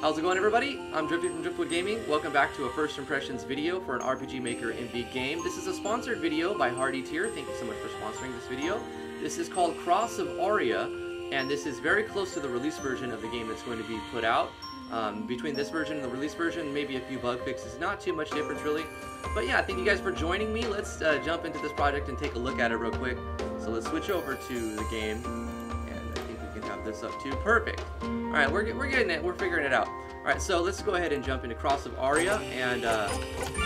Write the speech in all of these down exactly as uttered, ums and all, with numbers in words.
How's it going, everybody? I'm Drifty from Driftwood Gaming. Welcome back to a First Impressions video for an R P G Maker M V game. This is a sponsored video by Hardytier. Thank you so much for sponsoring this video. This is called Cross of Auria, and this is very close to the release version of the game that's going to be put out. Um, between this version and the release version, maybe a few bug fixes. Not too much difference, really. But yeah, thank you guys for joining me. Let's uh, jump into this project and take a look at it real quick. So let's switch over to the game. This up too. Perfect. All right, we're, we're getting it. We're figuring it out. All right, so let's go ahead and jump into Cross of Auria and uh,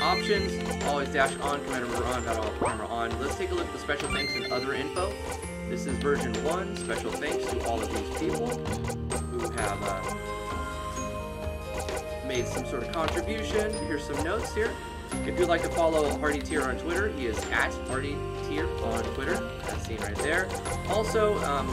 options. Always dash on, command remember on, got all camera on. Let's take a look at the special thanks and other info. This is version one. Special thanks to all of these people who have uh, made some sort of contribution. Here's some notes here. If you'd like to follow Hardytier on Twitter, he is at Hardytier on Twitter, as seen right there. Also, um,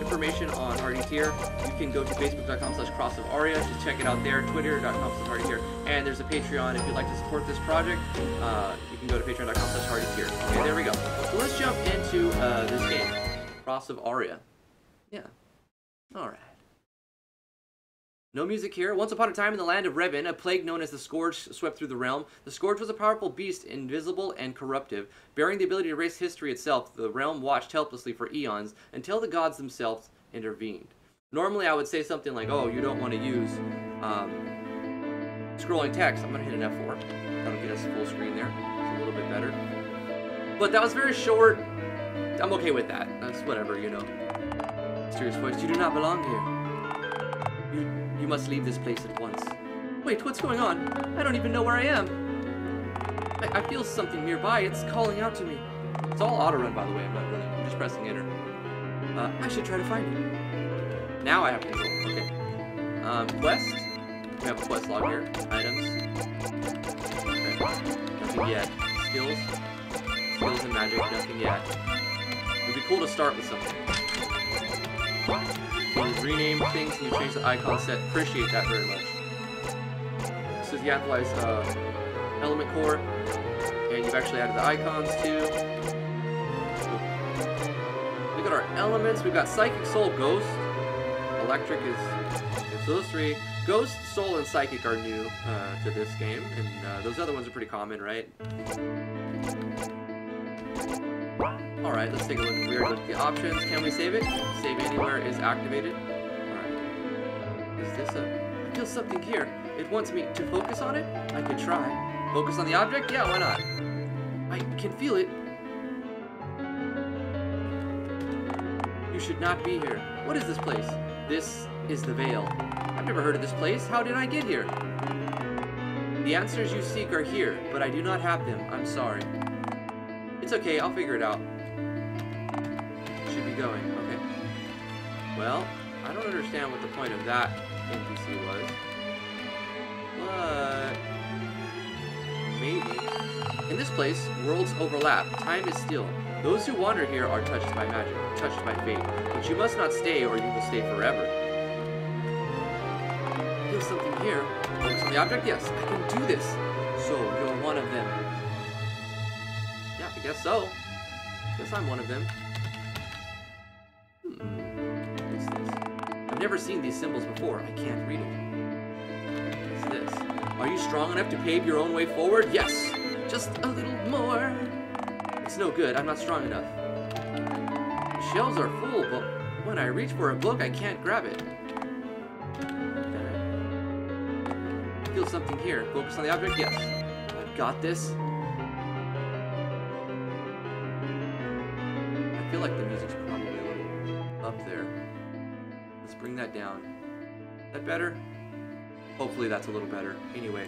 information on Hardytier, you can go to facebook.com slash cross of Auria to check it out there, twitter.com slash Hardytier, and there's a Patreon if you'd like to support this project. Uh, you can go to patreon.com slash Hardytier. Okay, there we go. So let's jump into uh, this game, Cross of Auria. Yeah. All right. No music here. Once upon a time in the land of Revan, a plague known as the Scourge swept through the realm. The Scourge was a powerful beast, invisible and corruptive. Bearing the ability to erase history itself, the realm watched helplessly for eons until the gods themselves intervened. Normally I would say something like, oh, you don't want to use um, scrolling text. I'm going to hit an F four. That'll get us full screen there. It's a little bit better. But that was very short. I'm okay with that. That's whatever, you know. Mysterious voice, you do not belong here. You You must leave this place at once. Wait, what's going on? I don't even know where I am. I, I feel something nearby. It's calling out to me. It's all auto-run, by the way. I'm not really. I'm just pressing enter. Uh, I should try to find it. Now I have control. Okay. Um, quest. We have a quest log here. Items. Okay. Nothing yet. Skills. Skills and magic. Nothing yet. It would be cool to start with something. You rename things and you change the icon set. Appreciate that very much. This is the Athelized, uh element core, and you've actually added the icons too. Look at our elements. We've got Psychic, Soul, Ghost. Electric is it's those three. Ghost, Soul, and Psychic are new uh, to this game, and uh, those other ones are pretty common, right? Alright, let's take a look. Weird look at the options. Can we save it? Save anywhere is activated. Alright. Is this a... I feel something here. It wants me to focus on it? I could try. Focus on the object? Yeah, why not? I can feel it. You should not be here. What is this place? This is the Veil. I've never heard of this place. How did I get here? The answers you seek are here, but I do not have them. I'm sorry. It's okay, I'll figure it out. Should be going. Okay. Well, I don't understand what the point of that N P C was. But maybe. In this place, worlds overlap. Time is still. Those who wander here are touched by magic, touched by fate. But you must not stay, or you will stay forever. I feel something here. Focus on the object? Yes, I can do this. So you're one of them. Yeah, I guess so. Guess I'm one of them. I've never seen these symbols before. I can't read it. What's this? Are you strong enough to pave your own way forward? Yes! Just a little more! It's no good. I'm not strong enough. The shelves are full, but when I reach for a book, I can't grab it. I feel something here. Focus on the object? Yes. I've got this. I feel like the music's probably a little up there. Let's bring that down. Is that better? Hopefully that's a little better. Anyway,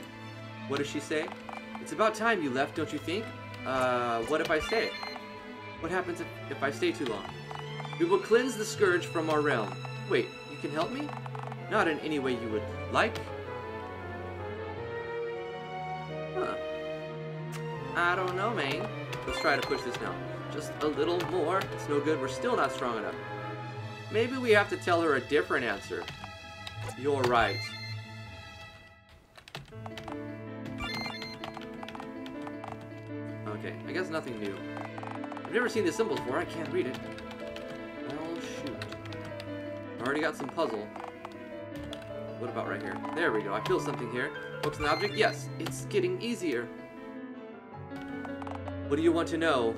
what does she say? It's about time you left, don't you think? Uh, what if I stay? What happens if, if I stay too long? We will cleanse the Scourge from our realm. Wait, you can help me? Not in any way you would like. Huh. I don't know, man. Let's try to push this now. Just a little more. It's no good. We're still not strong enough. Maybe we have to tell her a different answer. You're right. Okay, I guess nothing new. I've never seen this symbol before. I can't read it. Well, shoot. I already got some puzzle. What about right here? There we go. I feel something here. What's an object? Yes, it's getting easier. What do you want to know?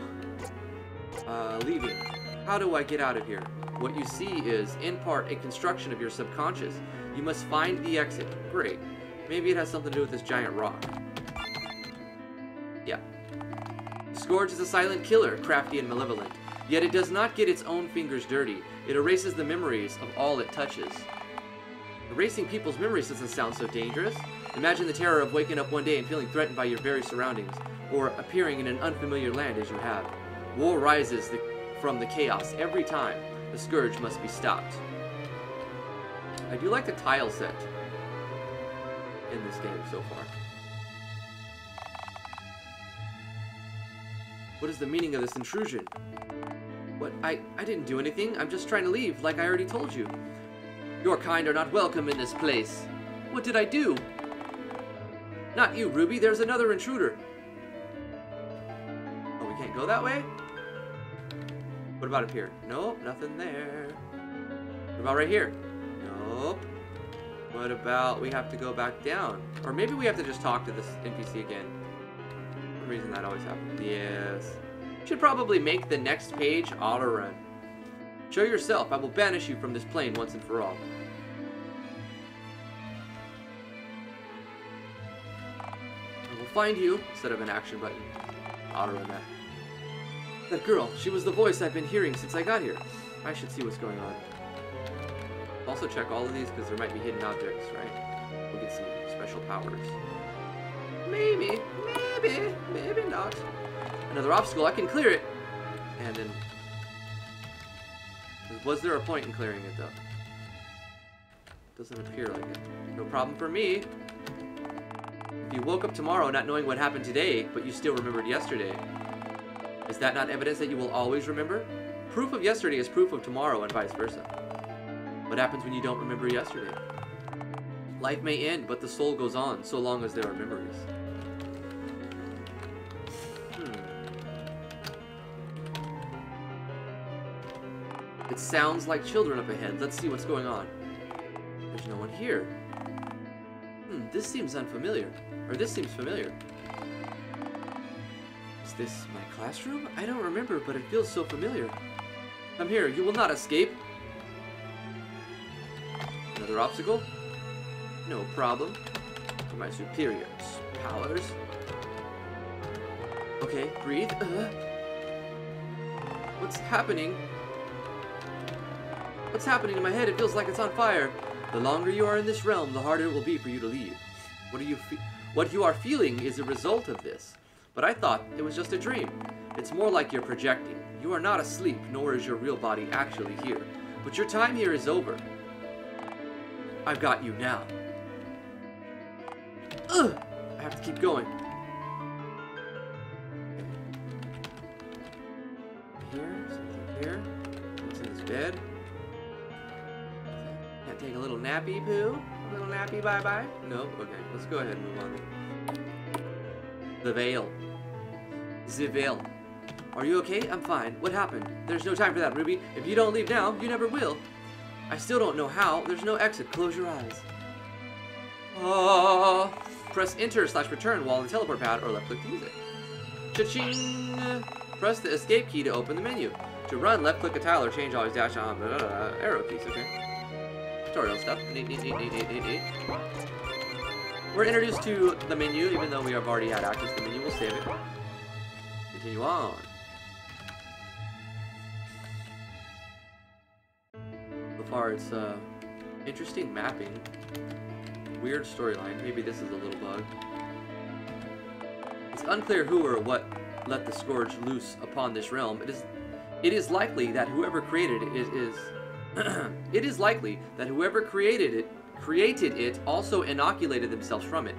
Uh, leaving. How do I get out of here? What you see is, in part, a construction of your subconscious. You must find the exit. Great. Maybe it has something to do with this giant rock. Yeah. Scourge is a silent killer, crafty and malevolent. Yet it does not get its own fingers dirty. It erases the memories of all it touches. Erasing people's memories doesn't sound so dangerous. Imagine the terror of waking up one day and feeling threatened by your very surroundings, or appearing in an unfamiliar land as you have. War rises the, from the chaos every time. The Scourge must be stopped. I do like the tile set in this game so far. What is the meaning of this intrusion? What? I, I didn't do anything. I'm just trying to leave, like I already told you. Your kind are not welcome in this place. What did I do? Not you, Ruby. There's another intruder. Oh, we can't go that way? What about up here? Nope, nothing there. What about right here? Nope. What about we have to go back down? Or maybe we have to just talk to this N P C again. For some reason that always happens. Yes. Should probably make the next page auto-run. Show yourself. I will banish you from this plane once and for all. I will find you, instead of an action button. Auto-run that. That girl, she was the voice I've been hearing since I got here. I should see what's going on. Also check all of these, because there might be hidden objects, right? We'll get some special powers. Maybe, maybe, maybe not. Another obstacle, I can clear it! And then... was there a point in clearing it, though? Doesn't appear like it. No problem for me. If you woke up tomorrow not knowing what happened today, but you still remembered yesterday, is that not evidence that you will always remember? Proof of yesterday is proof of tomorrow, and vice versa. What happens when you don't remember yesterday? Life may end, but the soul goes on, so long as there are memories. It sounds like children up ahead. Let's see what's going on. There's no one here. Hmm, this seems unfamiliar. Or this seems familiar. Is this my classroom? I don't remember, but it feels so familiar. Come here. You will not escape. Another obstacle? No problem. To my superior's powers. Okay, breathe. Uh, what's happening? What's happening in my head? It feels like it's on fire. The longer you are in this realm, the harder it will be for you to leave. What are you fe- what you are feeling is a result of this. But I thought it was just a dream. It's more like you're projecting. You are not asleep, nor is your real body actually here. But your time here is over. I've got you now. Ugh! I have to keep going. Here, something here. What's in this bed? Take a little nappy poo? A little nappy bye-bye? Nope. Okay, let's go ahead and move on. The Veil. Zivale. Are you okay? I'm fine. What happened? There's no time for that, Ruby. If you don't leave now, you never will. I still don't know how. There's no exit. Close your eyes. Oh. Press enter slash return while on the teleport pad or left click to use it. Cha-ching! Press the escape key to open the menu. To run, left click a tile or change always dash on blah, blah, blah, arrow keys, okay? Tutorial stuff. Neat, neat, neat, neat, neat, neat, neat. We're introduced to the menu, even though we have already had access to the menu. We'll save it. Continue on. So far, it's uh, interesting mapping. Weird storyline. Maybe this is a little bug. It's unclear who or what let the Scourge loose upon this realm. It is, it is likely that whoever created it is... is it is likely that whoever created it created it also inoculated themselves from it.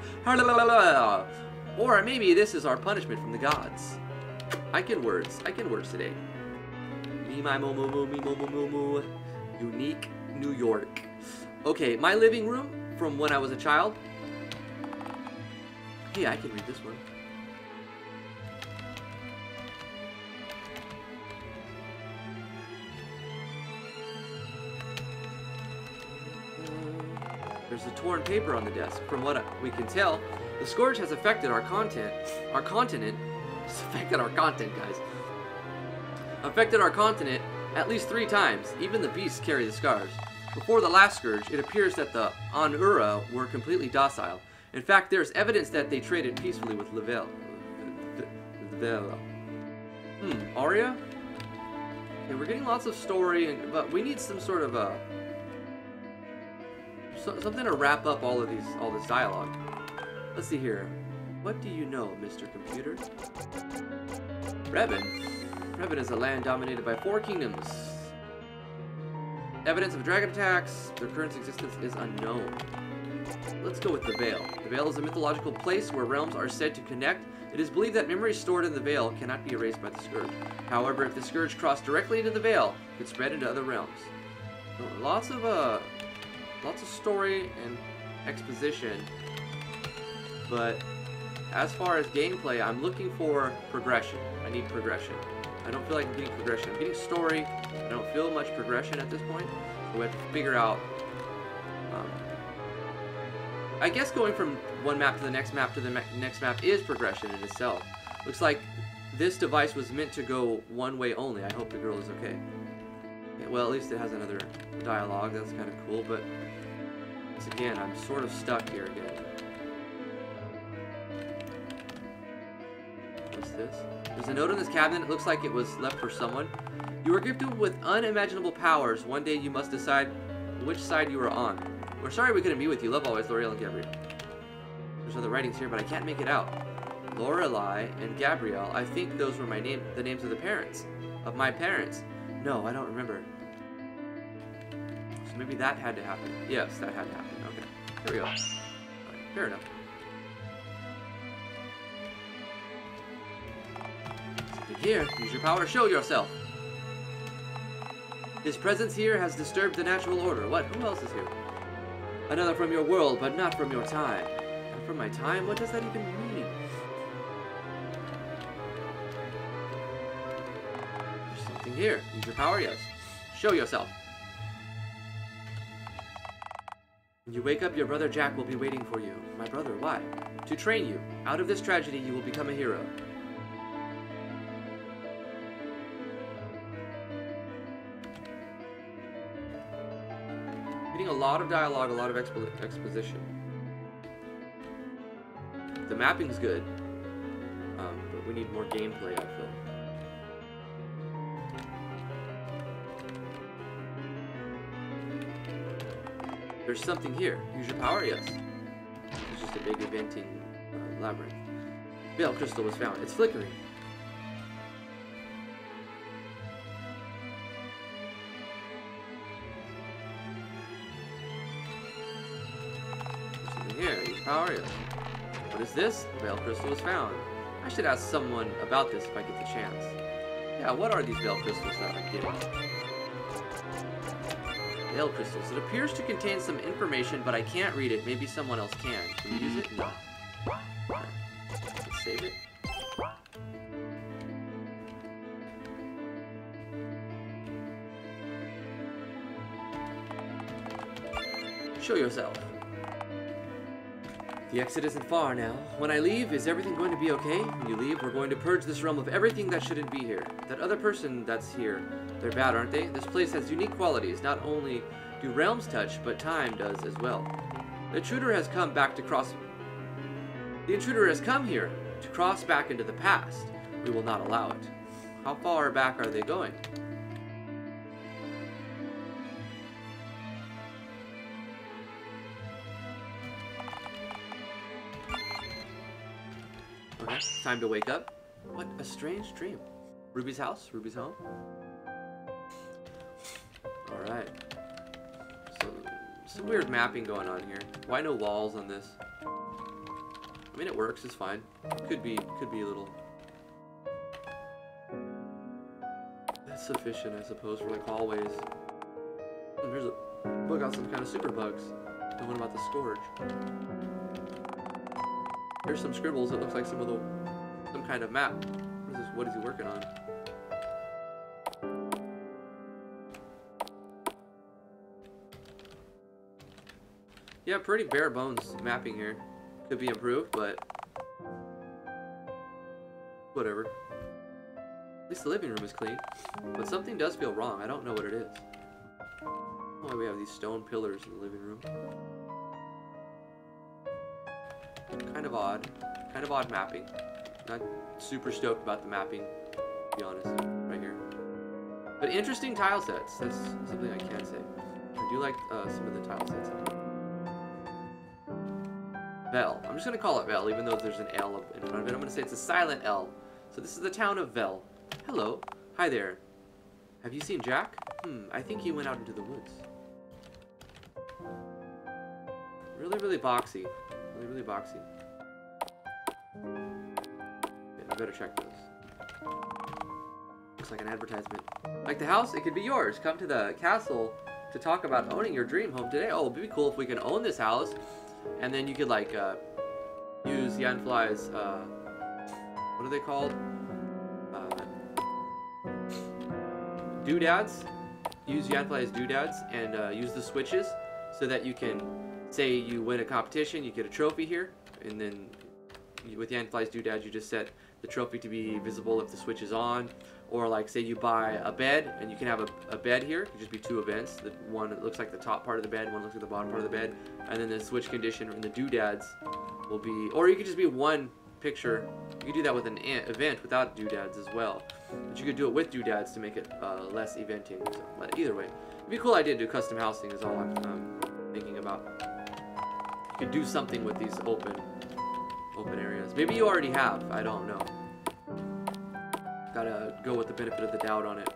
Or maybe this is our punishment from the gods. I can words. I can words today. Me, my, mo, mo, mo, me, mo, mo, mo, mo. Unique New York. Okay, my living room from when I was a child. Hey, I can read this one. there's the torn paper on the desk. From what we can tell, the Scourge has affected our content, our continent, it's affected our content, guys. Affected our continent at least three times. Even the beasts carry the scars. Before the last Scourge, it appears that the Anura were completely docile. In fact, there's evidence that they traded peacefully with Lavelle. Vell. Hmm, Auria? Okay, we're getting lots of story, and, but we need some sort of a... So, something to wrap up all of these, all this dialogue. Let's see here. What do you know, Mister Computer? Revan? Revan is a land dominated by four kingdoms. Evidence of dragon attacks. Their current existence is unknown. Let's go with the Veil. The Veil is a mythological place where realms are said to connect. It is believed that memories stored in the Veil cannot be erased by the Scourge. However, if the Scourge crossed directly into the Veil, it could spread into other realms. Lots of, uh, lots of story and exposition, but as far as gameplay, I'm looking for progression. I need progression. I don't feel like I'm getting progression. I'm getting story. I don't feel much progression at this point, so we have to figure out... Um, I guess going from one map to the next map to the next map is progression in itself. Looks like this device was meant to go one way only. I hope the girl is okay. Yeah, well, at least it has another dialogue. That's kind of cool, but once again, I'm sort of stuck here again. What's this? There's a note in this cabinet. It looks like it was left for someone. You were gifted with unimaginable powers. One day you must decide which side you are on. We're sorry we couldn't be with you. Love always, L'Oreal and Gabrielle. There's other writings here, but I can't make it out. Lorelai and Gabrielle. I think those were my name, the names of the parents. Of my parents. No, I don't remember. So maybe that had to happen. Yes, that had to happen. Okay. Here we go. Right, fair enough. Here, use your power. Show yourself. His presence here has disturbed the natural order. What? Who else is here? Another from your world, but not from your time. Not from my time? What does that even mean? There's something here. Use your power, yes. Show yourself. When you wake up, your brother Jack will be waiting for you. My brother, why? To train you. Out of this tragedy, you will become a hero. A lot of dialogue, a lot of expo exposition. The mapping's good, um, but we need more gameplay, I feel. There's something here. Use your power, yes. It's just a big eventing uh, labyrinth. Veil Crystal was found. It's flickering. What is this? Veil Crystal was found. I should ask someone about this if I get the chance. Yeah, what are these Veil Crystals that I'm getting? Veil Crystals. It appears to contain some information, but I can't read it. Maybe someone else can. Can we use it? No. Right. Let's save it. Show yourself. The exit isn't far now. When I leave, is everything going to be okay? When you leave, we're going to purge this realm of everything that shouldn't be here. That other person that's here, they're bad, aren't they? This place has unique qualities. Not only do realms touch, but time does as well. The intruder has come back to cross... The intruder has come here to cross back into the past. We will not allow it. How far back are they going? Time to wake up. What a strange dream. Ruby's house, Ruby's home. Alright. So, some weird mapping going on here. Why no walls on this? I mean, it works, it's fine. Could be, could be a little... That's sufficient, I suppose, for like hallways. And there's a book on some kind of super bugs. The one about the Scourge. Here's some scribbles. It looks like some of the... Some kind of map. What is this? What is he working on? Yeah, pretty bare bones mapping here. Could be improved, but whatever. At least the living room is clean. But something does feel wrong. I don't know what it is. Oh, we have these stone pillars in the living room. Kind of odd. Kind of odd mapping. Not super stoked about the mapping, to be honest, right here. But interesting tile sets. That's something I can say. I do like uh, some of the tile sets. Vell. I'm just going to call it Vell, even though there's an L in front of it. I'm going to say it's a silent L. So this is the town of Vell. Hello. Hi there. Have you seen Jack? Hmm, I think he went out into the woods. Really, really boxy. Really, really boxy. Okay, I better check those. Looks like an advertisement. Like the house? It could be yours. Come to the castle to talk about owning your dream home today. Oh, it'd be cool if we can own this house. And then you could, like, uh, use Yanfly's, uh, what are they called? Uh, doodads. Use Yanfly's doodads and uh, use the switches so that you can, say you win a competition, you get a trophy here. And then you, with Yanfly's doodads, you just set the trophy to be visible if the switch is on. Or, like, say you buy a bed, and you can have a, a bed here. It could just be two events. The one that looks like the top part of the bed, one looks like the bottom part of the bed. And then the switch condition and the doodads will be... Or you could just be one picture. You could do that with an event without doodads as well. But you could do it with doodads to make it uh, less eventing. So, but either way, it'd be a cool idea to do custom housing is all I'm um, thinking about. You could do something with these open, open areas. Maybe you already have. I don't know. Gotta go with the benefit of the doubt on it.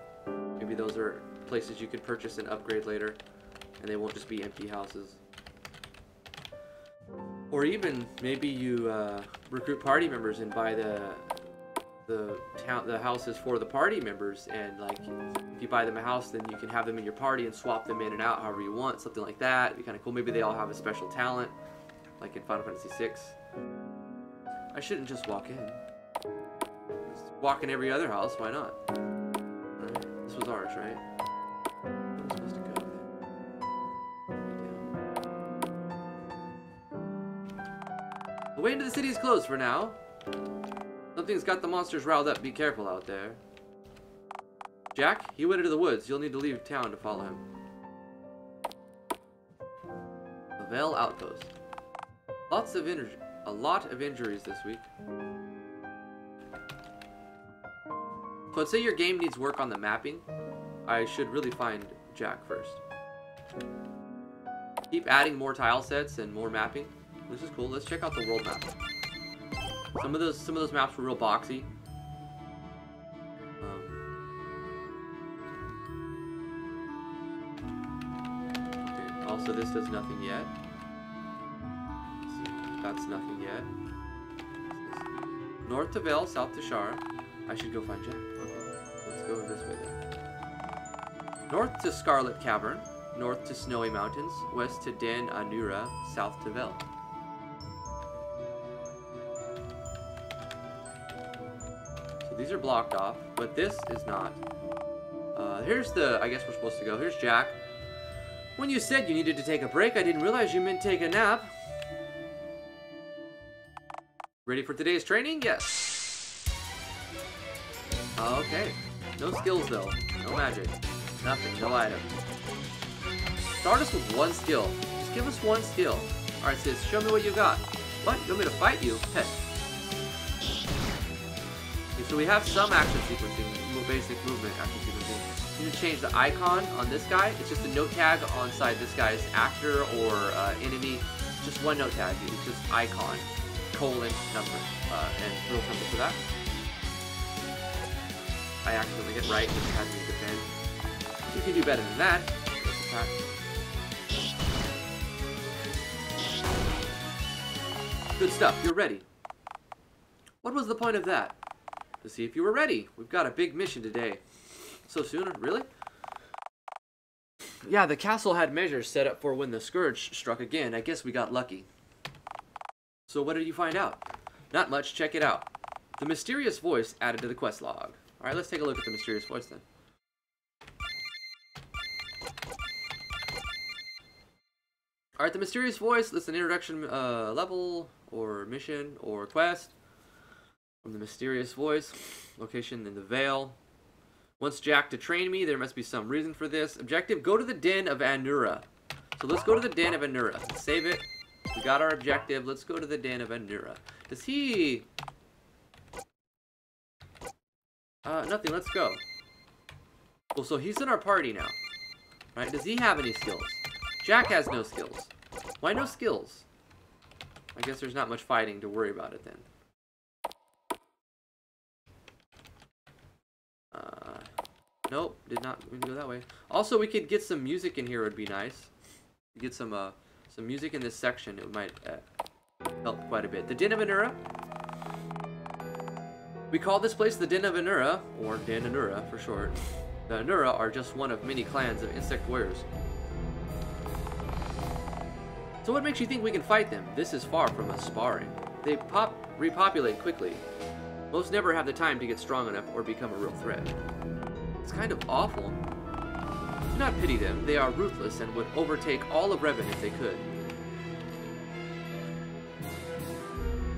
Maybe those are places you could purchase and upgrade later, and they won't just be empty houses. Or even maybe you uh, recruit party members and buy the the town the houses for the party members, and like if you buy them a house, then you can have them in your party and swap them in and out however you want. Something like that. It'd be kind of cool. Maybe they all have a special talent, like in Final Fantasy six. I shouldn't just walk in. Walk in every other house, why not? Alright, this was ours, right? I'm supposed to go down. The way into the city is closed for now. Something's got the monsters riled up. Be careful out there. Jack, he went into the woods. You'll need to leave town to follow him. Lavelle Outpost. Lots of injuries. A lot of injuries this week. So let's say your game needs work on the mapping. I should really find Jack first. Keep adding more tile sets and more mapping. This is cool. Let's check out the world map. Some of those some of those maps were real boxy. Um, okay. Also, this does nothing yet. That's nothing yet. North to Vale, south to Shar. I should go find Jack. Let's go this way then. North to Scarlet Cavern, north to Snowy Mountains, west to Den of Anura, south to Vell. So these are blocked off, but this is not. Uh, here's the, I guess we're supposed to go. Here's Jack. When you said you needed to take a break, I didn't realize you meant take a nap. Ready for today's training? Yes. Okay. No skills, though. No magic. Nothing. No items. Start us with one skill. Just give us one skill. Alright, sis. Show me what you got. What? You want me to fight you? Hey. Okay, so we have some action sequencing. Little basic movement action sequencing. You can change the icon on this guy. It's just a note tag on side this guy's actor or uh, enemy. Just one note tag. It's just icon, colon, number. Uh, and real simple for that. I accidentally get right, just had me defend. You can do better than that. Let's attack. Good stuff, you're ready. What was the point of that? To see if you were ready. We've got a big mission today. So soon, really? Yeah, the castle had measures set up for when the Scourge struck again. I guess we got lucky. So what did you find out? Not much, check it out. The mysterious voice added to the quest log. Alright, let's take a look at the mysterious voice then. All right, the mysterious voice. That's an introduction uh, level or mission or quest from the mysterious voice. Location in the Veil. Wants Jack to train me. There must be some reason for this. Objective: go to the Den of Anura. So let's go to the Den of Anura. Save it. We got our objective. Let's go to the Den of Anura. Does he? Uh, nothing. Let's go. Well, so he's in our party now, right? Does he have any skills? Jack has no skills. Why no skills? I guess there's not much fighting to worry about it then. Uh, nope, did not we can go that way. Also, we could get some music in here. Would be nice. Get some uh some music in this section. It might uh, help quite a bit. The Den of Anura. We call this place the Den of Anura, or Den Anura for short. The Anura are just one of many clans of insect warriors. So what makes you think we can fight them? This is far from us sparring. They pop repopulate quickly. Most never have the time to get strong enough or become a real threat. It's kind of awful. Do not pity them. They are ruthless and would overtake all of Revan if they could.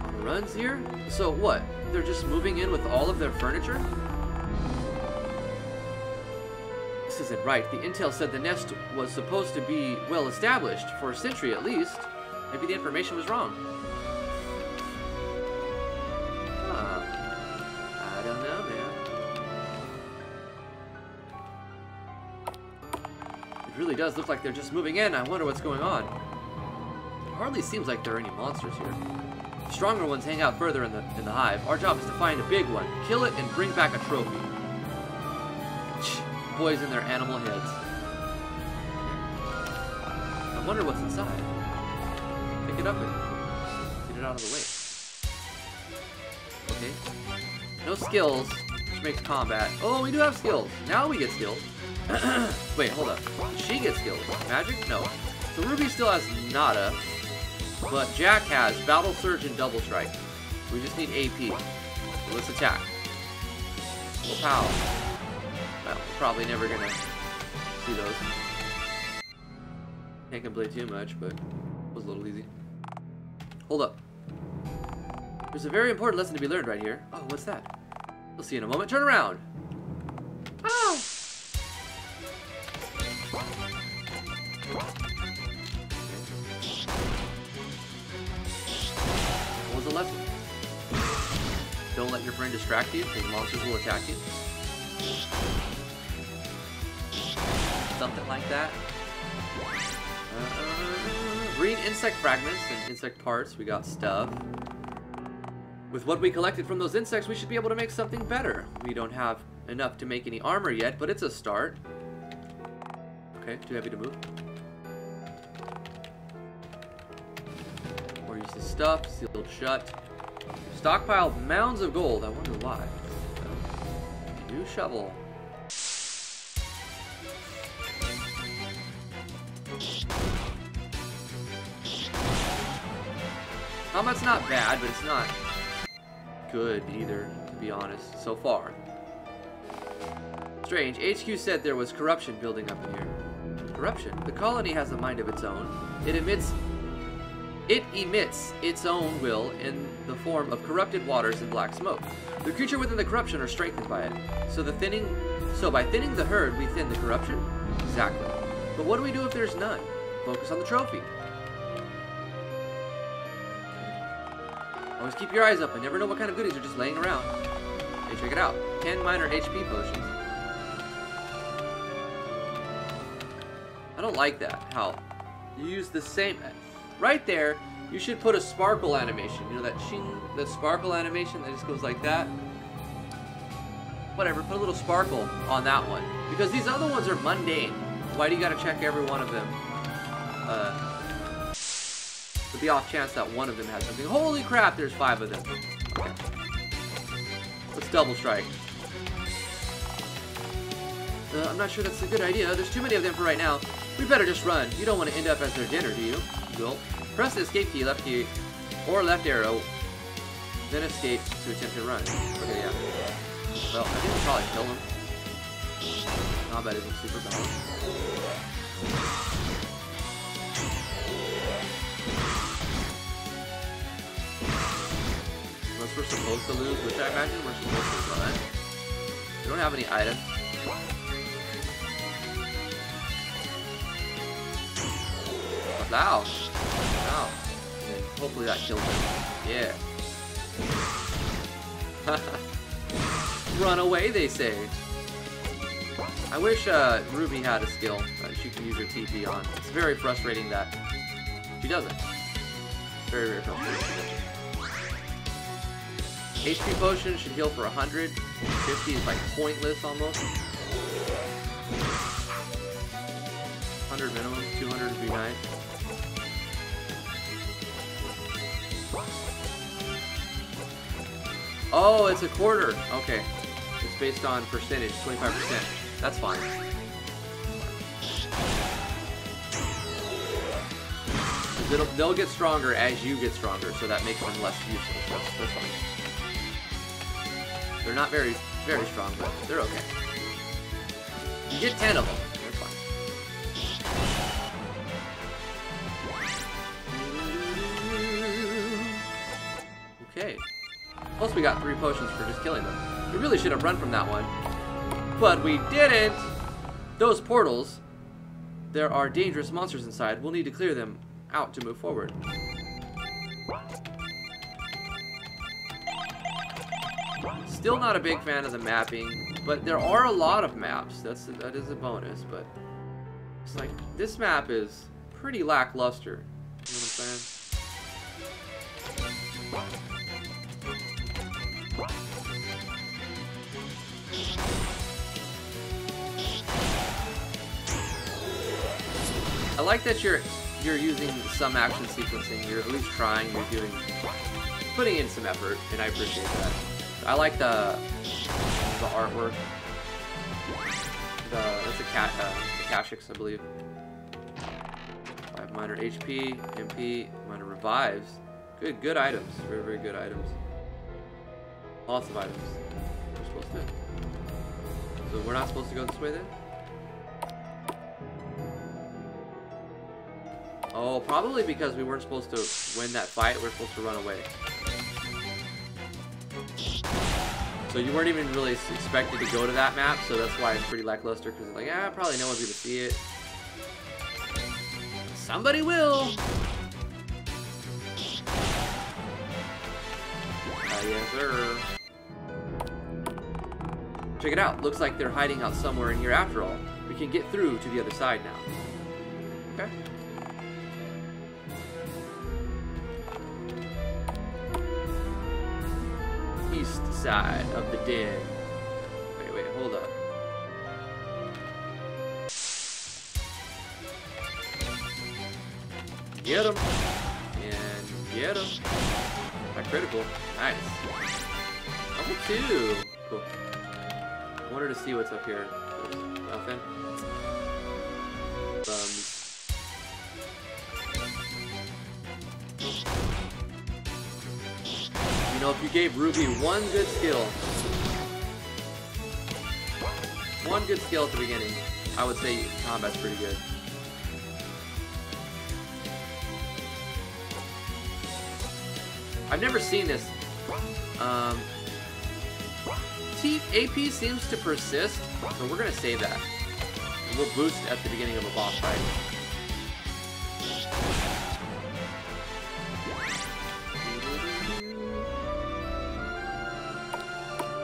On runs here? So what? They're just moving in with all of their furniture? This isn't right. The intel said the nest was supposed to be well established, for a century at least. Maybe the information was wrong. Really does look like they're just moving in. I wonder what's going on. It hardly seems like there are any monsters here. The stronger ones hang out further in the in the hive. Our job is to find a big one, kill it, and bring back a trophy. Boys in their animal heads. I wonder what's inside. Pick it up and get it out of the way. Okay. No skills, which makes combat. Oh, we do have skills. Now we get skills. Wait, hold up. She gets skills. Magic? No. So Ruby still has nada, but Jack has Battle Surge and Double Strike. We just need A P. So let's attack. Pow. Well, probably never gonna do those. Can't complain too much, but it was a little easy. Hold up. There's a very important lesson to be learned right here. Oh, what's that? We'll see in a moment. Turn around! Oh! What was the lesson? Don't let your friend distract you, because monsters will attack you. Something like that. Uh, read insect fragments and insect parts. We got stuff. With what we collected from those insects, we should be able to make something better. We don't have enough to make any armor yet, but it's a start. Okay, too heavy to move. More useless stuff, sealed shut. Stockpiled mounds of gold, I wonder why. So, new shovel. Combat's not bad, but it's not good either, to be honest, so far. Strange, H Q said there was corruption building up in here. Corruption. The colony has a mind of its own. It emits it emits its own will in the form of corrupted waters and black smoke. The creature within the corruption are strengthened by it. So the thinning so by thinning the herd we thin the corruption? Exactly. But what do we do if there's none? Focus on the trophy. Always keep your eyes open, never know what kind of goodies are just laying around. Hey, check it out. ten minor H P potions. I don't like that, how you use the same... Right there, you should put a sparkle animation. You know that shing, that sparkle animation that just goes like that? Whatever, put a little sparkle on that one. Because these other ones are mundane. Why do you gotta check every one of them? Uh, with the off chance that one of them has something. Holy crap, there's five of them. Okay. Let's double strike. Uh, I'm not sure that's a good idea. There's too many of them for right now. We better just run. You don't want to end up as their dinner, do you? Nope. Press the escape key, left key, or left arrow, then escape to attempt to run. Okay, yeah. Well, I think we'll probably kill him. Combat isn't super balanced. unless we're supposed to lose, which I imagine we're supposed to not. We don't have any items. Now, now, and hopefully that kills him. Yeah. Run away, they say. I wish uh, Ruby had a skill that she can use her T P on. It's very frustrating that she doesn't. Very, very frustrating. H P potion should heal for one hundred. fifty is like pointless almost. one hundred minimum, two hundred would be nice. Oh, it's a quarter. Okay. It's based on percentage, twenty-five percent. That's fine. It'll, they'll get stronger as you get stronger, so that makes them less useful. That's, that's fine. They're not very, very strong, but they're okay. You get ten of them. They're fine. Okay. Plus we got three potions for just killing them. We really should have run from that one. But we didn't! Those portals, there are dangerous monsters inside. We'll need to clear them out to move forward. Still not a big fan of the mapping, but there are a lot of maps. That's, that is a bonus, but it's like, this map is pretty lackluster. You know what I'm saying? I like that you're you're using some action sequencing. You're at least trying. You're doing putting in some effort, and I appreciate that. I like the the artwork. The that's a cat uh, the Kashix, I believe. I have minor H P, M P, minor revives. Good good items. Very very good items. Lots of items. We're supposed to. So we're not supposed to go this way then. Oh, probably because we weren't supposed to win that fight, we're supposed to run away. So you weren't even really expected to go to that map, so that's why it's pretty lackluster, because it's like, ah, probably no one's gonna see it. Somebody will! Uh, yes, sir. Check it out. Looks like they're hiding out somewhere in here after all. We can get through to the other side now. Okay. Side of the den. Wait, wait, hold up. Get him. And get him. Not critical. Nice. Level two. Cool. I wanted to see what's up here. Nothing. Um. If you gave Ruby one good skill, one good skill at the beginning, I would say combat's pretty good. I've never seen this. Um, A P seems to persist, so we're gonna save that. We'll boost at the beginning of a boss fight.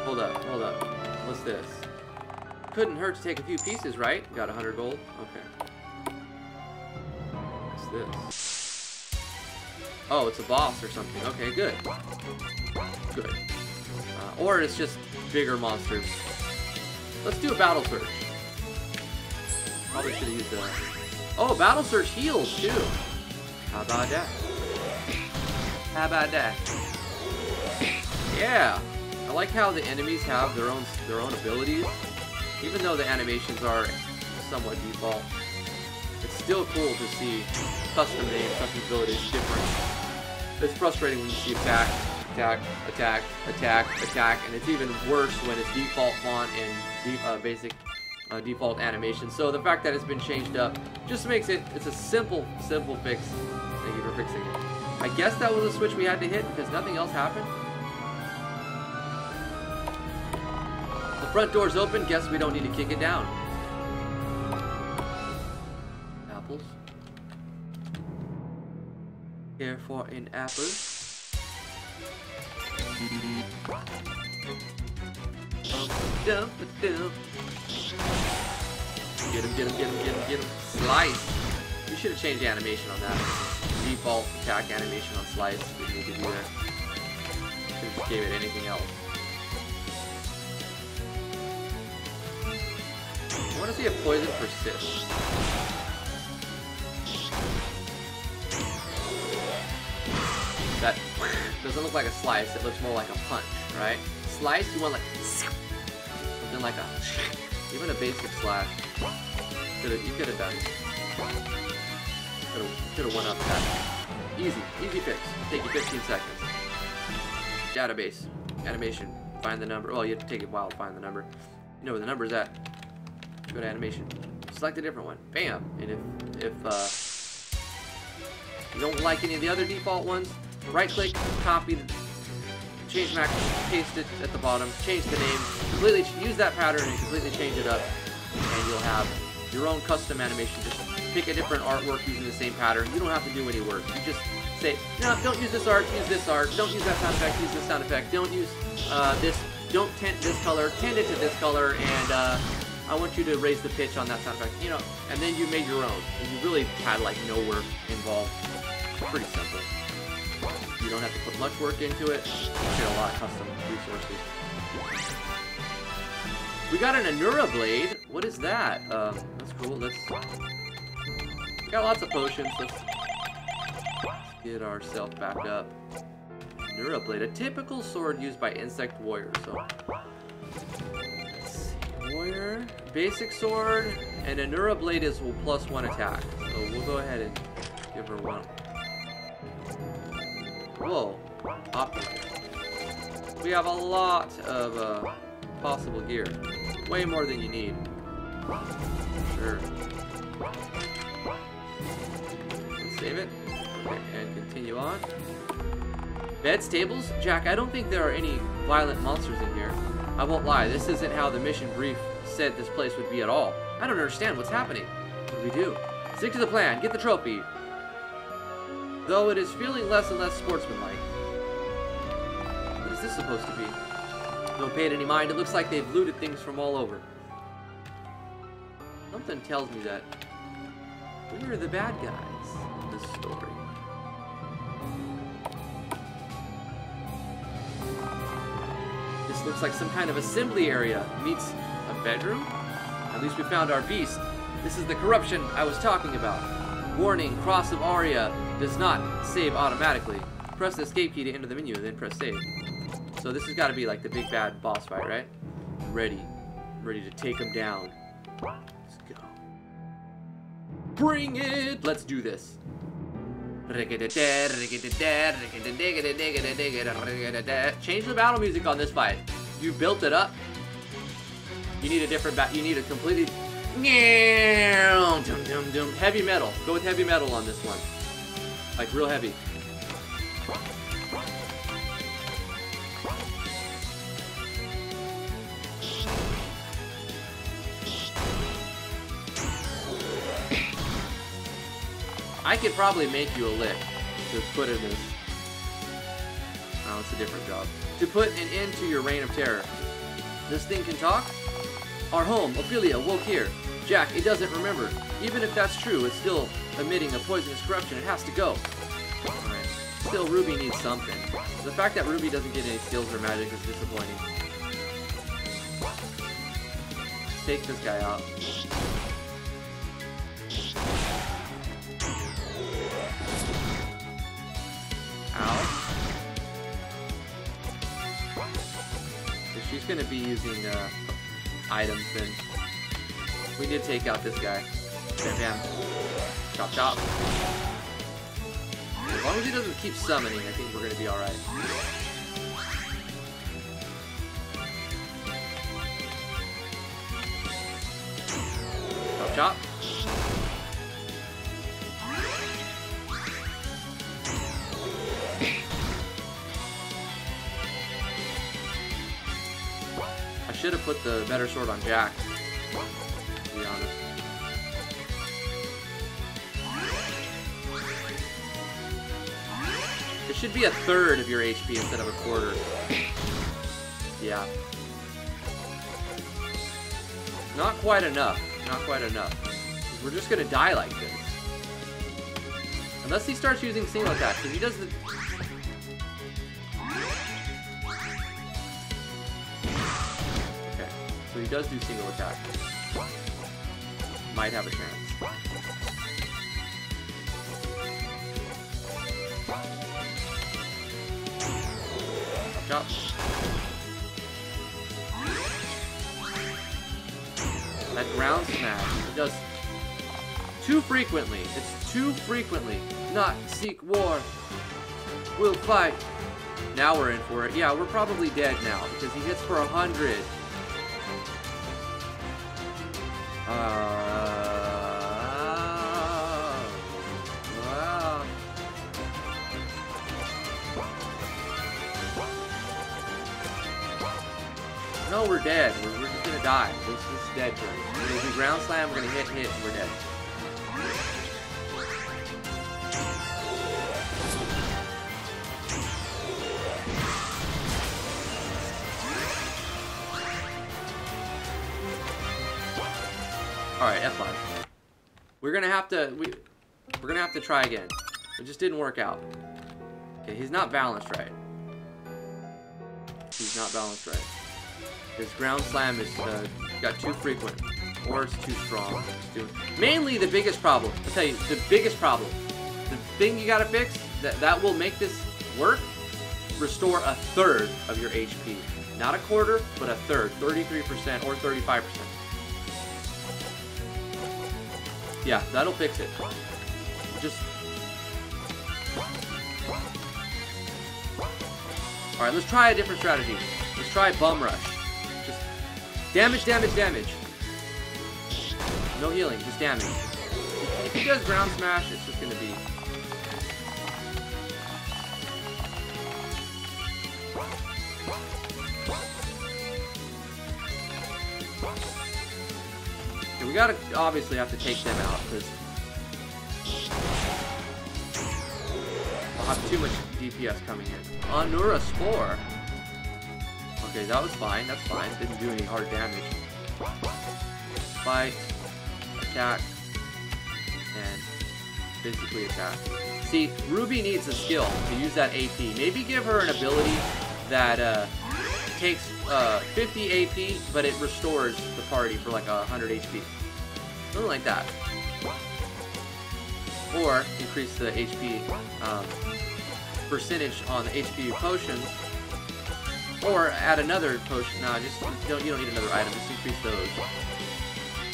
Hold up, hold up. What's this? Couldn't hurt to take a few pieces, right? Got one hundred gold? Okay. What's this? Oh, it's a boss or something. Okay, good. Good. Uh, or it's just bigger monsters. Let's do a battle surge. Probably should have used that. Oh, battle surge heals too. How about that? How about that? Yeah. I like how the enemies have their own their own abilities, even though the animations are somewhat default. It's still cool to see custom names, custom abilities different. It's frustrating when you see attack, attack, attack, attack, attack, and it's even worse when it's default font and de uh, basic uh, default animation. So the fact that it's been changed up just makes it it's a simple simple fix. Thank you for fixing it. I guess that was a switch we had to hit because nothing else happened. front door's open. Guess we don't need to kick it down. Apples. Care for an apple? Get him, get him, get him, get him, get him. Slice! You should have changed the animation on that. Default attack animation on slice. We need to do that. Should have gave it anything else. I want to see if poison persists. That doesn't look like a slice, it looks more like a punch, right? Slice, you want like something like a, even a basic slash. Could've, you could have done it. Could have one up that. Easy, easy fix. Take you fifteen seconds. Database, animation, find the number. Well, you have to take a while to find the number. You know where the number's at. Go to animation. Select a different one. Bam! And if if uh, you don't like any of the other default ones, right-click, copy, change max, paste it at the bottom, change the name, completely use that pattern and completely change it up, and you'll have your own custom animation. Just pick a different artwork using the same pattern. You don't have to do any work. You just say, no, don't use this art, use this art, don't use that sound effect, use this sound effect, don't use uh, this, don't tint this color, tint it to this color, and uh, I want you to raise the pitch on that sound effect, you know, and then you made your own. And you really had like no work involved. Pretty simple. You don't have to put much work into it. You get a lot of custom resources. We got an Anura Blade. What is that? Uh, that's cool. Let's. We got lots of potions. Let's, let's get ourselves back up. Anura Blade, a typical sword used by insect warriors. So. Warrior, basic sword, and Anura Blade is plus one attack. So we'll go ahead and give her one. Whoa, optimal. We have a lot of uh, possible gear. Way more than you need. Sure. Let's save it. Okay, and continue on. Beds, tables? Jack, I don't think there are any violent monsters in here. I won't lie, this isn't how the mission brief said this place would be at all. I don't understand what's happening. What do we do? Stick to the plan, get the trophy. Though it is feeling less and less sportsmanlike. What is this supposed to be? Don't pay it any mind, it looks like they've looted things from all over. Something tells me that we are the bad guys in this story. Looks like some kind of assembly area meets a bedroom. At least we found our beast. This is the corruption I was talking about. Warning, Cross of Auria does not save automatically. Press the escape key to enter the menu, then press save. So this has got to be like the big bad boss fight, right? Ready. Ready to take him down. Let's go. Bring it! Let's do this. Change the battle music on this fight. You built it up. You need a different bat. You need a completely heavy metal. Go with heavy metal on this one, like real heavy. I could probably make you a lick to put in this. Oh, it's a different job. To put an end to your reign of terror. This thing can talk? Our home, Ophelia, woke here. Jack, it doesn't remember. Even if that's true, it's still emitting a poisonous corruption. It has to go. Alright. Still, Ruby needs something. The fact that Ruby doesn't get any skills or magic is disappointing. Let's take this guy out. Ow. If she's gonna be using uh, items, then we did take out this guy. Bam, bam. Chop, chop. As long as he doesn't keep summoning, I think we're gonna be alright. Chop, chop. I should have put the better sword on Jack, to be honest. It should be a third of your H P instead of a quarter. Yeah. Not quite enough. Not quite enough. We're just gonna die like this. Unless he starts using single attacks. If he does the... Okay. So he does do single attack. Might have a chance. Watch out. That ground smash, it does too frequently. It's too frequently. Not seek war. We'll fight. Now we're in for it. Yeah, we're probably dead now because he hits for a hundred. Uh, wow. No, we're dead. We're gonna die. This is dead turn. We're gonna do ground slam, we're gonna hit, hit, and we're dead. Alright, F five. We're gonna have to we we're gonna have to try again. It just didn't work out. Okay, he's not balanced right. He's not balanced right. His ground slam is uh, got too frequent, or it's too strong. It's too... Mainly the biggest problem, I'll tell you, the biggest problem, the thing you gotta fix, that, that will make this work, restore a third of your H P. Not a quarter, but a third, thirty-three percent or thirty-five percent. Yeah, that'll fix it. Just... Alright, let's try a different strategy. Let's try Bum Rush. Damage, damage, damage. No healing, just damage. If he does ground smash, it's just gonna be... Okay, we gotta obviously have to take them out, because... I'll have too much D P S coming in. Anura Spore! Okay, that was fine, that's fine. Didn't do any hard damage. Fight, attack, and basically attack. See, Ruby needs a skill to use that A P. Maybe give her an ability that uh, takes uh, fifty A P, but it restores the party for like one hundred H P. Something like that. Or increase the H P um, percentage on the H P potions. Or add another potion. Nah, just don't, you don't need another item. Just increase those.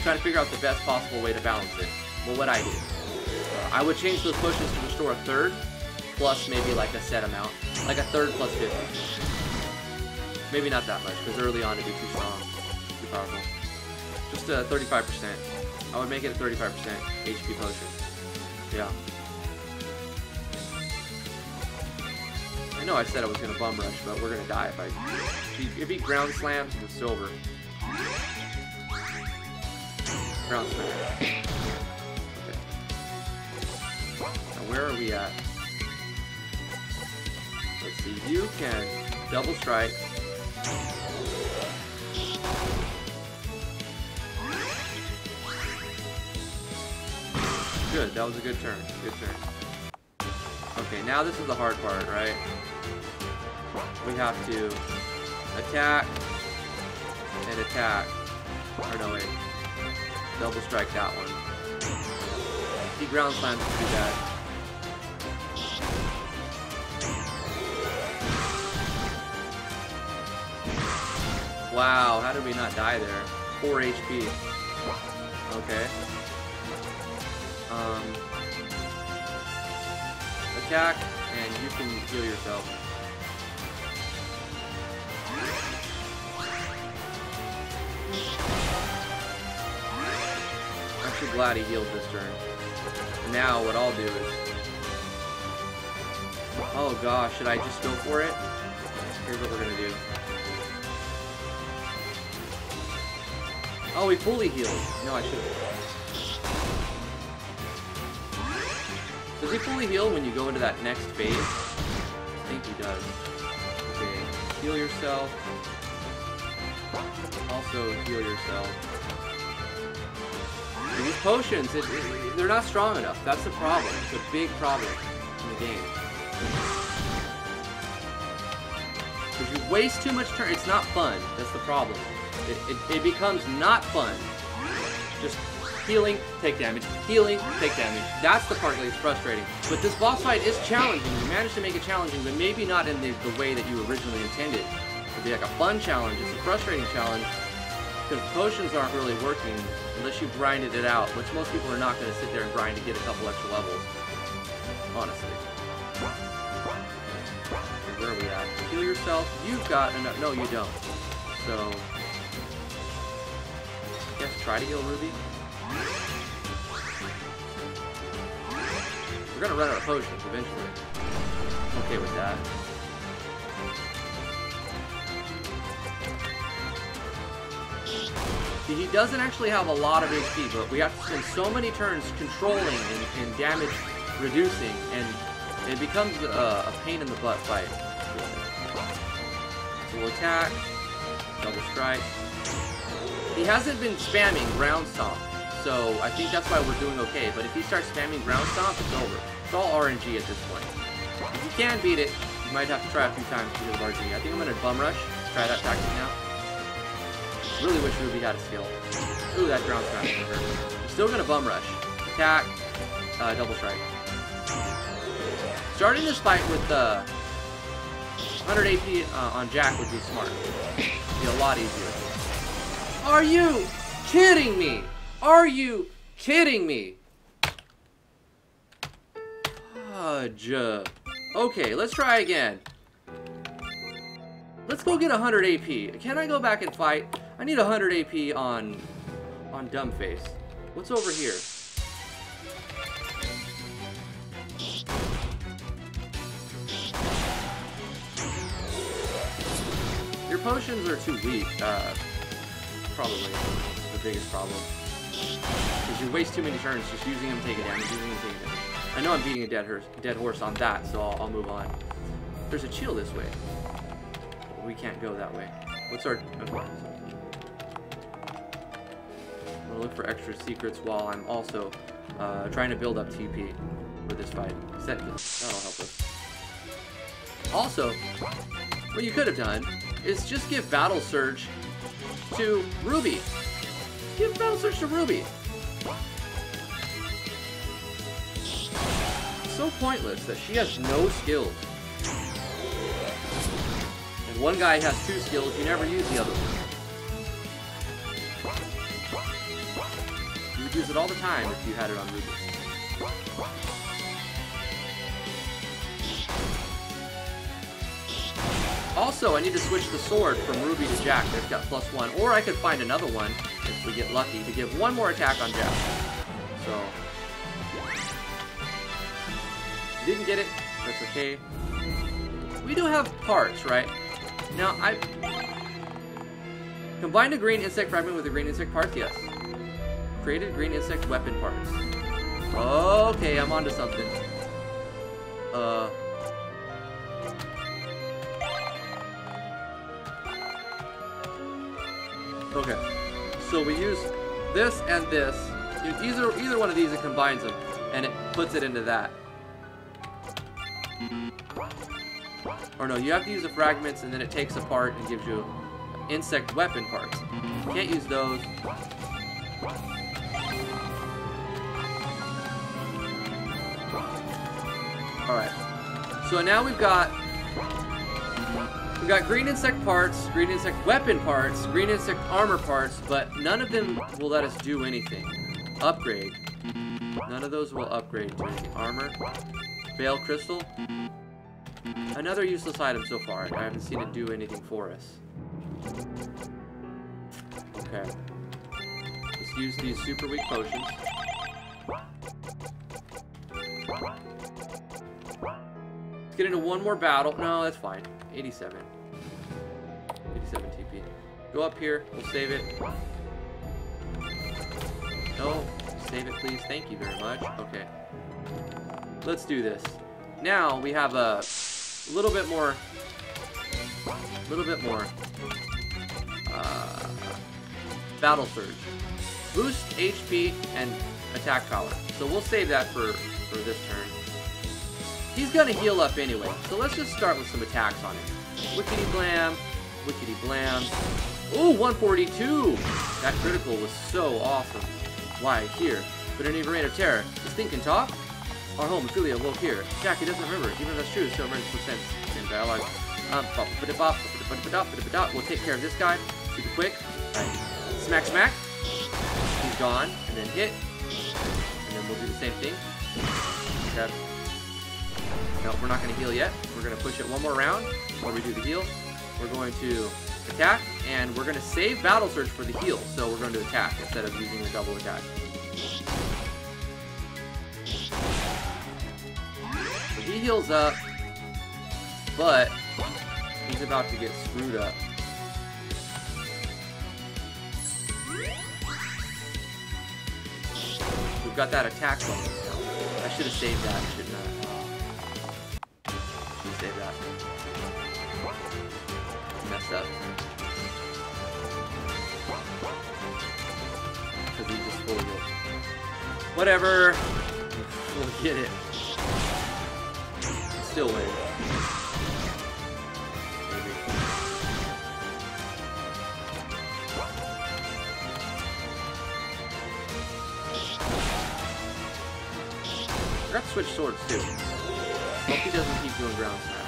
Try to figure out the best possible way to balance it. Well, what I do, uh, I would change those potions to restore a third, plus maybe like a set amount, like a third plus fifty. Maybe not that much, because early on it'd be too strong, too powerful. Just a thirty-five percent. I would make it a thirty-five percent H P potion. Yeah. I know I said I was going to bum rush, but we're going to die if I... If he ground slams, it's silver. Ground slam. Okay. Now, where are we at? Let's see. You can double strike. Good. That was a good turn. Good turn. Okay, now this is the hard part, right? We have to attack and attack. Or no, wait. Double strike that one. He ground slams pretty bad. Wow, how did we not die there? four H P. Okay. Um, attack, and you can heal yourself. I'm actually glad he healed this turn. Now what I'll do is... Oh gosh, should I just go for it? Here's what we're gonna do. Oh, he fully healed. No, I should've. Does he fully heal when you go into that next phase? I think he does. Okay. Heal yourself. Also, heal yourself. And these potions, it, it, they're not strong enough. That's the problem. It's a big problem in the game. Because you waste too much turn. It's not fun. That's the problem. It, it, it becomes not fun. Just healing, take damage, healing, take damage. That's the part that is frustrating. But this boss fight is challenging. You managed to make it challenging, but maybe not in the, the way that you originally intended. It'd be like a fun challenge. It's a frustrating challenge because potions aren't really working unless you grinded it out, which most people are not going to sit there and grind to get a couple extra levels. Honestly. Where are we at? Heal yourself. You've got enough. No, you don't. So... I guess try to heal Ruby. We're gonna run out of potions eventually. I'm okay with that. See, he doesn't actually have a lot of H P, but we have to spend so many turns controlling and, and damage reducing, and it becomes a, a pain in the butt fight. So we'll attack, double strike. He hasn't been spamming ground stomp, so I think that's why we're doing okay. But if he starts spamming ground stomp, it's over. It's all R N G at this point. If you can beat it, you might have to try a few times to do the R N G. I think I'm gonna bum rush. Let's try that tactic now. Really wish Ruby had a skill. Ooh, that ground stomp didn't hurt. I'm still gonna bum rush, attack, uh, double strike. Starting this fight with uh, one hundred A P uh, on Jack would be smart. It'd be a lot easier. Are you kidding me? Are you kidding me? Fudge. Okay, let's try again. Let's go get one hundred A P. Can I go back and fight? I need one hundred A P on on Dumbface. What's over here? Your potions are too weak, uh, probably the biggest problem. Because you waste too many turns just using them taking damage, using them taking damage. I know I'm beating a dead horse, dead horse on that, so I'll, I'll move on. There's a chill this way. We can't go that way. What's our... Okay. I'm gonna look for extra secrets while I'm also uh, trying to build up T P for this fight. Set kill. That'll help us. Also, what you could have done is just give Battle Surge to Ruby. Give Battle Surge to Ruby. It's so pointless that she has no skills. And one guy has two skills, you never use the other one. You would use it all the time if you had it on Ruby. Also, I need to switch the sword from Ruby to Jack. That's got plus one. Or I could find another one, if we get lucky, to give one more attack on Jack. So... didn't get it. That's okay. We do have parts, right? Now, I... combined a green insect fragment with a green insect part, yes. Created green insect weapon parts. Okay, I'm onto something. Uh... Okay, so we use this and this. Either, either one of these, it combines them, and it puts it into that. Or no, you have to use the fragments, and then it takes apart and gives you insect weapon parts. You can't use those. Alright, so now we've got... we've got green insect parts, green insect weapon parts, green insect armor parts, but none of them will let us do anything. Upgrade. None of those will upgrade to anything. Armor. Veil Crystal. Another useless item so far. I haven't seen it do anything for us. Okay. Let's use these super weak potions. Let's get into one more battle. No, that's fine. eighty-seven. eighty-seven T P. Go up here, we'll save it. No, save it please. Thank you very much. Okay. Let's do this. Now we have a little bit more, a little bit more uh, battle surge. Boost H P and attack power. So we'll save that for, for this turn. He's gonna heal up anyway. So let's just start with some attacks on him. Wickety blam, wickety blam. Ooh, one forty-two! That critical was so awesome. Why, here, but in a reign of terror, this thing can talk? Our home, Ophelia, woke here. Jack, he doesn't remember, even if that's true, so it makes no sense. Same dialogue. Um, we'll take care of this guy, super quick. Right. Smack, smack. He's gone, and then hit. And then we'll do the same thing. Okay. No, we're not gonna heal yet. We're gonna push it one more round before we do the heal. We're going to attack, and we're going to save Battle Surge for the heal, so we're going to attack instead of using the double attack. So he heals up, but he's about to get screwed up. We've got that attack level now. I should have saved that, shouldn't I? Should have saved that. Messed up. Because he just fooled it. Whatever. We'll get it. Still waiting. Maybe. I got to switch swords too. Hope he doesn't keep doing ground smash.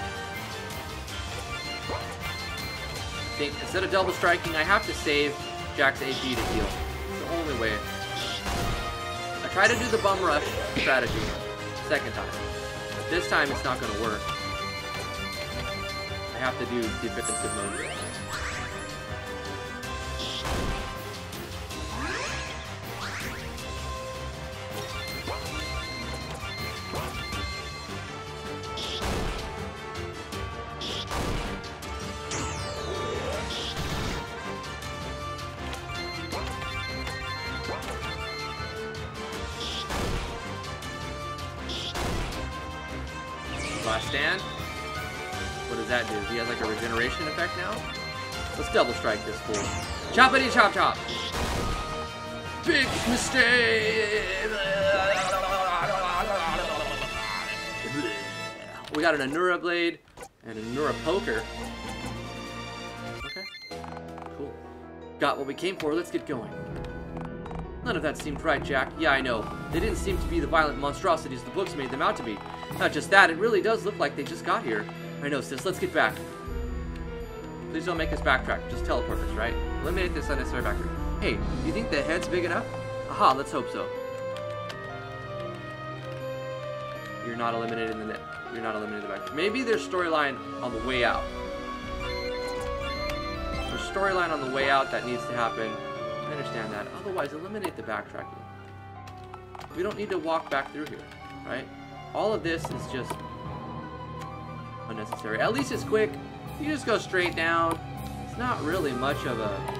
Think, instead of double striking, I have to save Jack's A P to heal. It's the only way. I tried to do the bum rush strategy second time, but this time it's not going to work. I have to do defensive mode. Stand. What does that do? He has like a regeneration effect now? Let's double strike this fool. Choppity chop chop! Big mistake! We got an Anura Blade and an Anura Poker. Okay. Cool. Got what we came for, let's get going. None of that seemed right, Jack. Yeah, I know. They didn't seem to be the violent monstrosities the books made them out to be. Not just that, it really does look like they just got here. I know, sis. Let's get back. Please don't make us backtrack. Just teleport us, right? Eliminate this unnecessary backtrack. Hey, do you think the head's big enough? Aha, let's hope so. You're not eliminated in the net. You're not eliminated in the backtrack. Maybe there's storyline on the way out. There's storyline on the way out that needs to happen. I understand that. Otherwise, eliminate the backtracking. We don't need to walk back through here, right? All of this is just unnecessary. At least it's quick. You just go straight down. It's not really much of a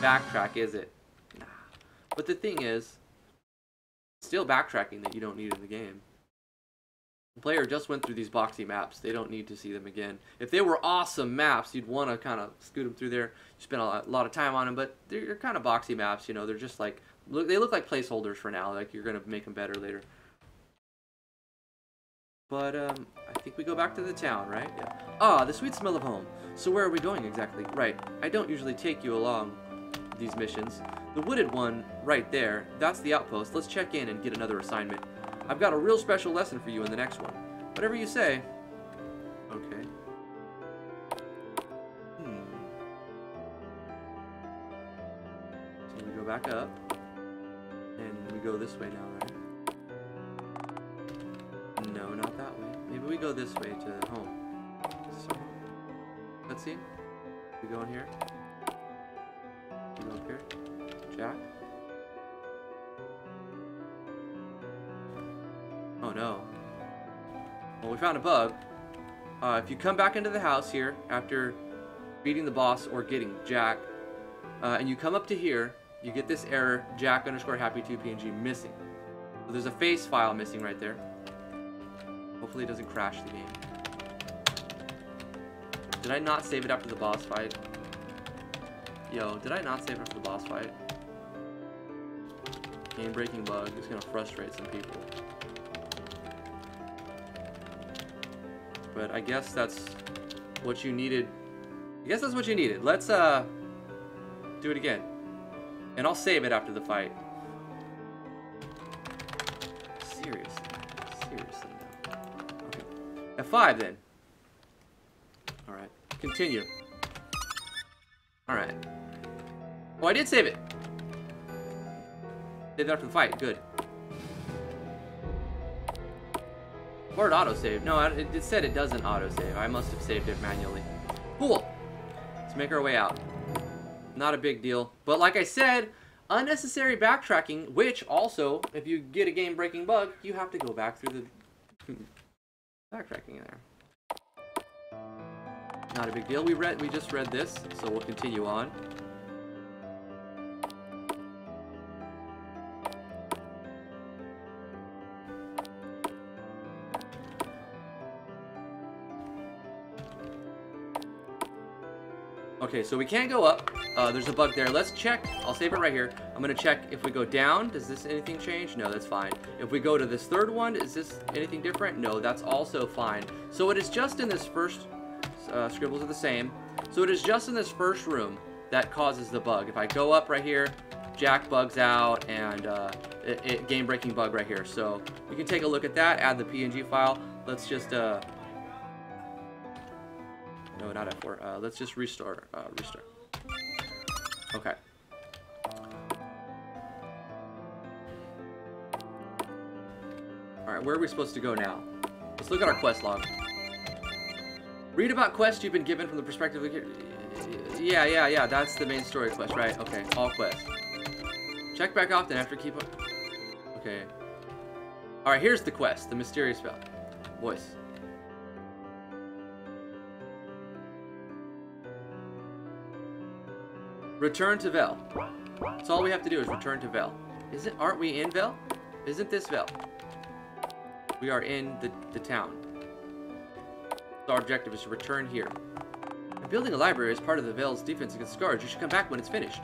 backtrack, is it? Nah. But the thing is, it's still backtracking that you don't need in the game. The player just went through these boxy maps. They don't need to see them again. If they were awesome maps, you'd want to kind of scoot them through there. You spend a lot of time on them, but they're kind of boxy maps. You know, they're just like, look, they look like placeholders for now. Like, you're going to make them better later. But, um, I think we go back to the town, right? Yeah. Ah, the sweet smell of home. So where are we going exactly? Right, I don't usually take you along these missions. The wooded one, right there, that's the outpost. Let's check in and get another assignment. I've got a real special lesson for you in the next one. Whatever you say. Okay. Hmm. So we go back up. And we go this way now, right? No, not that way. Maybe we go this way to home. So, let's see. We go in here. We go up here. Jack. Oh no. Well, we found a bug. Uh, if you come back into the house here after beating the boss or getting Jack, uh, and you come up to here, you get this error, Jack underscore happy two P N G missing. So there's a face file missing right there. Hopefully it doesn't crash the game. Did I not save it after the boss fight? Yo, did I not save it after the boss fight? Game breaking bug is gonna frustrate some people. But I guess that's what you needed. I guess that's what you needed. Let's uh do it again. And I'll save it after the fight. Seriously. Seriously. Okay. F five then. Alright. Continue. Alright. Oh, I did save it. Save it after the fight. Good. Or it autosaved. No, it said it doesn't autosave. I must have saved it manually. Cool. Let's make our way out. Not a big deal. But like I said, unnecessary backtracking, which also, if you get a game-breaking bug, you have to go back through the backtracking there. Not a big deal. We read, we just read this, so we'll continue on. Okay, so we can't go up. Uh, there's a bug there. Let's check. I'll save it right here. I'm going to check if we go down. Does this anything change? No, that's fine. If we go to this third one, is this anything different? No, that's also fine. So it is just in this first... Uh, scribbles are the same. So it is just in this first room that causes the bug. If I go up right here, Jack bugs out, and uh, it, it game-breaking bug right here. So we can take a look at that, add the P N G file. Let's just... Uh, No, not F four. Uh, let's just restart. Uh, restart. Okay. Alright, where are we supposed to go now? Let's look at our quest log. Read about quests you've been given from the perspective of... Yeah, yeah, yeah. That's the main story quest, right? Okay, all quests. Check back often after keep up... Okay. Alright, here's the quest. The mysterious spell. Voice. Return to Vell. That's all we have to do is return to Vell. Isn't, aren't we in Vell? Isn't this Vell? We are in the, the town. So our objective is to return here. And building a library is part of the Vell's defense against Scourge. You should come back when it's finished.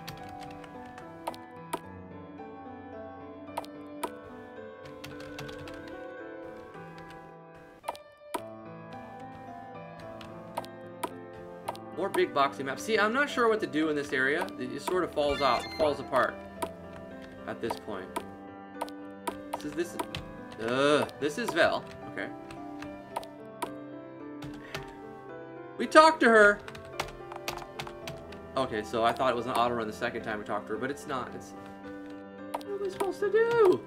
More big boxy map. See, I'm not sure what to do in this area. It sort of falls off, falls apart at this point. This is this. Uh, this is Vell. Okay. We talked to her. Okay, so I thought it was an auto run the second time we talked to her, but it's not. It's. What am I supposed to do?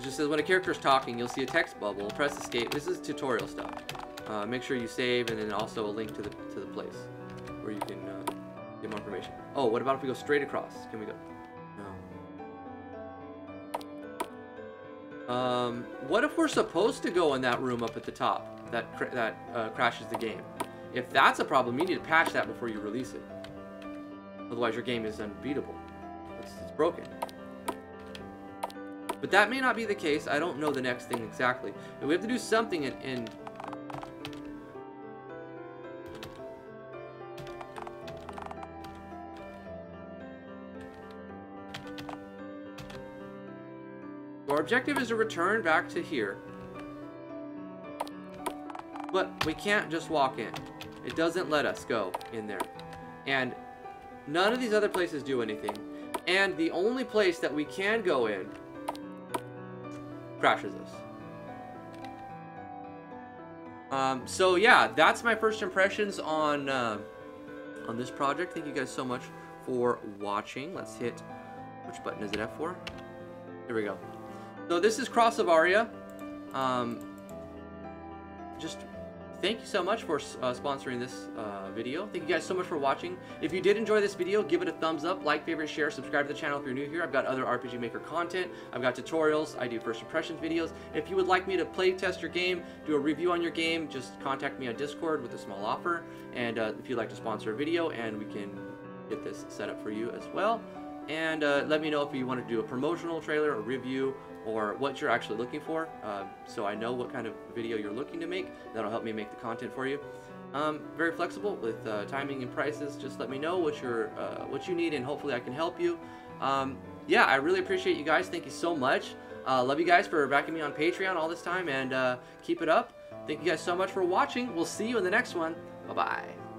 It just says when a character is talking, you'll see a text bubble. Press escape. This is tutorial stuff. Uh, make sure you save, and then also a link to the to the place where you can uh, get more information. Oh, what about if we go straight across? Can we go? No. Um, what if we're supposed to go in that room up at the top that cr that uh, crashes the game? If that's a problem, you need to patch that before you release it. Otherwise, your game is unbeatable. It's, it's broken. But that may not be the case. I don't know the next thing exactly. And we have to do something in, in... Our objective is to return back to here. But we can't just walk in. It doesn't let us go in there. And none of these other places do anything. And the only place that we can go in crashes us. Um, so yeah, that's my first impressions on uh, on this project. Thank you guys so much for watching. Let's hit, which button is it? F four? Here we go. So this is Cross of Auria. Um, just thank you so much for uh, sponsoring this uh, video. Thank you guys so much for watching. If you did enjoy this video, give it a thumbs up, like, favorite, share, subscribe to the channel if you're new here. I've got other R P G Maker content, I've got tutorials, I do first impressions videos. If you would like me to play test your game, do a review on your game, just contact me on Discord with a small offer, and uh, if you'd like to sponsor a video, and we can get this set up for you as well. And uh, let me know if you want to do a promotional trailer, a review, or what you're actually looking for, uh, so I know what kind of video you're looking to make. That'll help me make the content for you. Um, very flexible with uh, timing and prices. Just let me know what you're, uh, what you need, and hopefully I can help you. Um, yeah, I really appreciate you guys. Thank you so much. Uh, love you guys for backing me on Patreon all this time, and uh, keep it up. Thank you guys so much for watching. We'll see you in the next one. Bye-bye.